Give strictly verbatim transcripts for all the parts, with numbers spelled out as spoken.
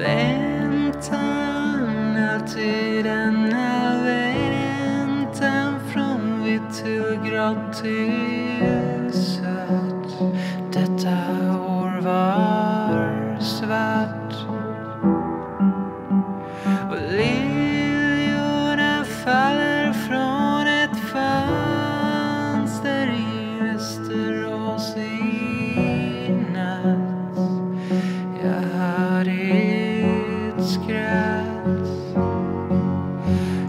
Väntan, alltid denna väntan från vitt till grått till svart. Detta år var svart och liljorna faller från ett fönster i Västerås i natt. Jag hör ditt skratt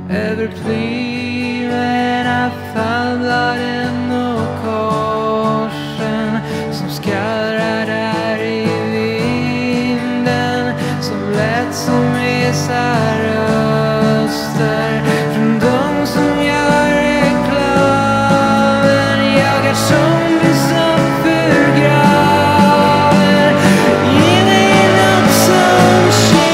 över pliverna, fallbladen och korsen som skallrar där i vinden, som lätt som visar röster från de som gör reklamen. Jag är zombie som för graven, ge mig något som sker.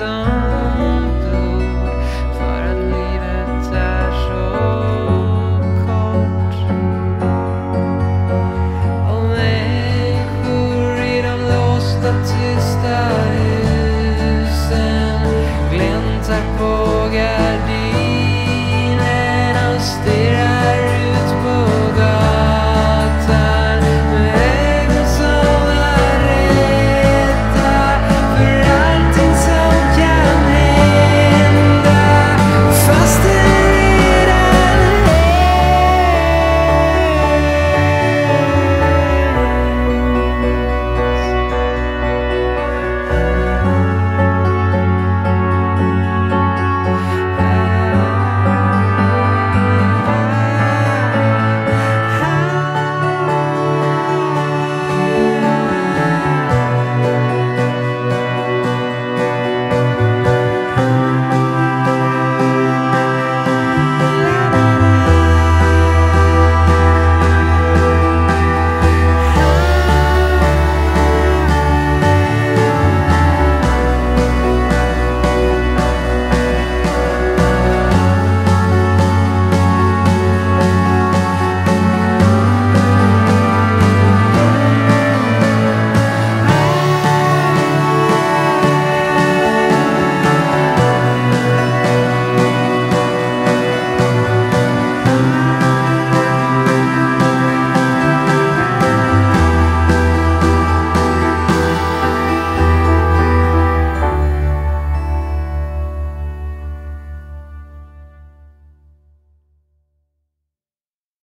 Don't